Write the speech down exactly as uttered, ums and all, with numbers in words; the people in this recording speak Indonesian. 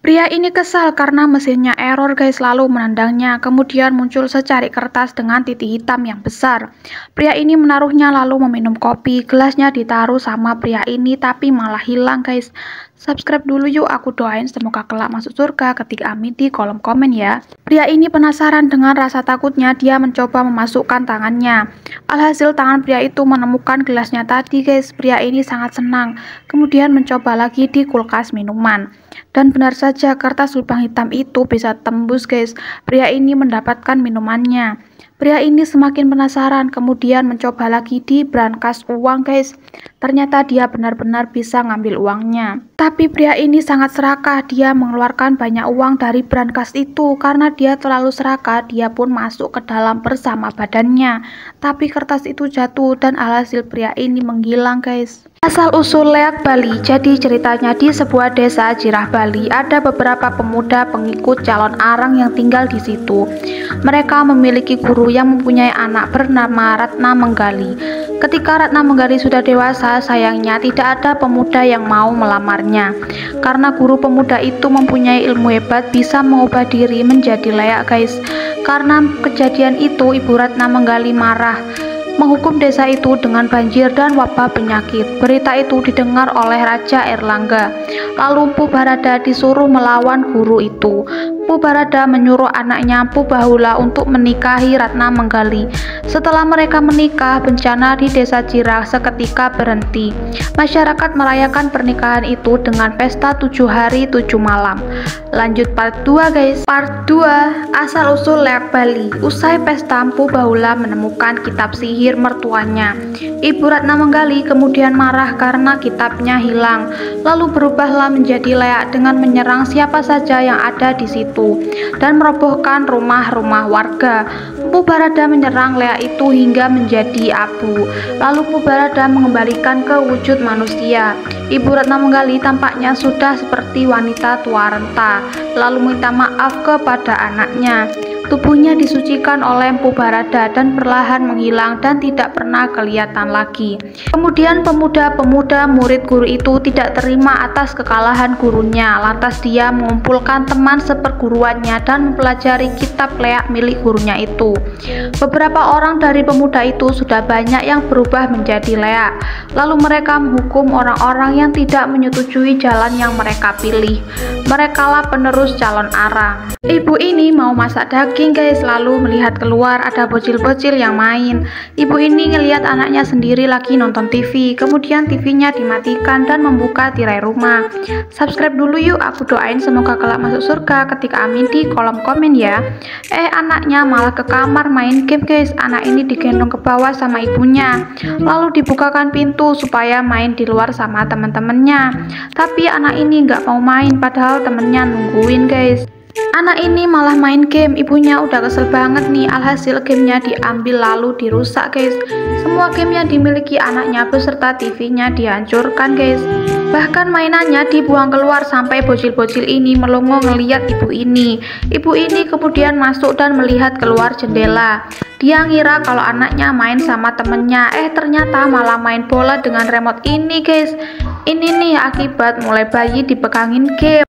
Pria ini kesal karena mesinnya error guys, lalu menendangnya. Kemudian muncul secari kertas dengan titik hitam yang besar. Pria ini menaruhnya lalu meminum kopi. Gelasnya ditaruh sama pria ini tapi malah hilang guys. Subscribe dulu yuk, aku doain semoga kelak masuk surga. Ketik amin di kolom komen ya. Pria ini penasaran dengan rasa takutnya, dia mencoba memasukkan tangannya. Alhasil tangan pria itu menemukan gelasnya tadi guys. Pria ini sangat senang. Kemudian mencoba lagi di kulkas minuman. Dan benar saja kertas lubang hitam itu bisa tembus guys. Pria ini mendapatkan minumannya. Pria ini semakin penasaran, kemudian mencoba lagi di brankas uang guys. Ternyata dia benar-benar bisa ngambil uangnya. Tapi pria ini sangat serakah, dia mengeluarkan banyak uang dari brankas itu. Karena dia terlalu serakah, dia pun masuk ke dalam bersama badannya. Tapi kertas itu jatuh dan alhasil pria ini menghilang guys. Asal-usul Leak Bali. Jadi ceritanya di sebuah desa Girah Bali ada beberapa pemuda pengikut calon arang yang tinggal di situ. Mereka memiliki guru yang mempunyai anak bernama Ratna Menggali. Ketika Ratna Menggali sudah dewasa, sayangnya tidak ada pemuda yang mau melamarnya. Karena guru pemuda itu mempunyai ilmu hebat bisa mengubah diri menjadi leak guys. Karena kejadian itu ibu Ratna Menggali marah, menghukum desa itu dengan banjir dan wabah penyakit. Berita itu didengar oleh Raja Erlangga. Lalu Mpu Bharada disuruh melawan guru itu. Mpu Bharada menyuruh anaknya Mpu Bahula untuk menikahi Ratna Menggali. Setelah mereka menikah, bencana di desa Girah seketika berhenti. Masyarakat merayakan pernikahan itu dengan pesta tujuh hari tujuh malam. Lanjut part dua guys. Part dua, asal-usul Leak Bali. Usai pesta, Mpu Bahula menemukan kitab sihir mertuanya. Ibu Ratna Menggali kemudian marah karena kitabnya hilang. Lalu berubahlah menjadi leak dengan menyerang siapa saja yang ada di situ dan merobohkan rumah-rumah warga. Mpu Bharada menyerang leak itu hingga menjadi abu. Lalu Mpu Bharada mengembalikan ke wujud manusia. Ibu Ratna Menggali tampaknya sudah seperti wanita tua renta, lalu minta maaf kepada anaknya. Tubuhnya disucikan oleh Mpu Bharada dan perlahan menghilang dan tidak pernah kelihatan lagi. Kemudian pemuda-pemuda murid guru itu tidak terima atas kekalahan gurunya. Lantas dia mengumpulkan teman seperguruannya dan mempelajari kitab leak milik gurunya itu. Beberapa orang dari pemuda itu sudah banyak yang berubah menjadi leak. Lalu mereka menghukum orang-orang yang tidak menyetujui jalan yang mereka pilih. Merekalah penerus calon arang. Ibu ini mau masak daging guys, lalu melihat keluar ada bocil-bocil yang main. Ibu ini ngelihat anaknya sendiri lagi nonton T V. Kemudian T V-nya dimatikan dan membuka tirai rumah. Subscribe dulu yuk, aku doain semoga kelak masuk surga. Ketik amin di kolom komen ya. Eh, anaknya malah ke kamar main game guys. Anak ini digendong ke bawah sama ibunya. Lalu dibukakan pintu supaya main di luar sama teman-temannya. Tapi anak ini nggak mau main, padahal temennya nungguin guys. Anak ini malah main game, ibunya udah kesel banget nih. Alhasil gamenya diambil lalu dirusak guys. Semua game yang dimiliki anaknya beserta T V-nya dihancurkan guys. Bahkan mainannya dibuang keluar sampai bocil-bocil ini melongo ngeliat ibu ini. Ibu ini kemudian masuk dan melihat keluar jendela. Dia ngira kalau anaknya main sama temennya, eh ternyata malah main bola dengan remote ini guys. Ini nih akibat mulai bayi dipegangin game.